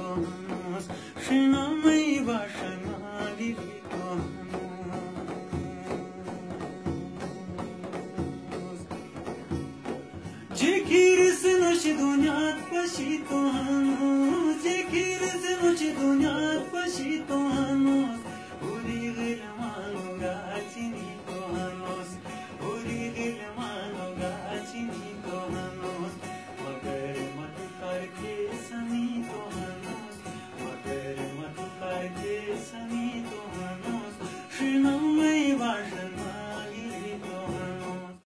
Shina mai vashana diri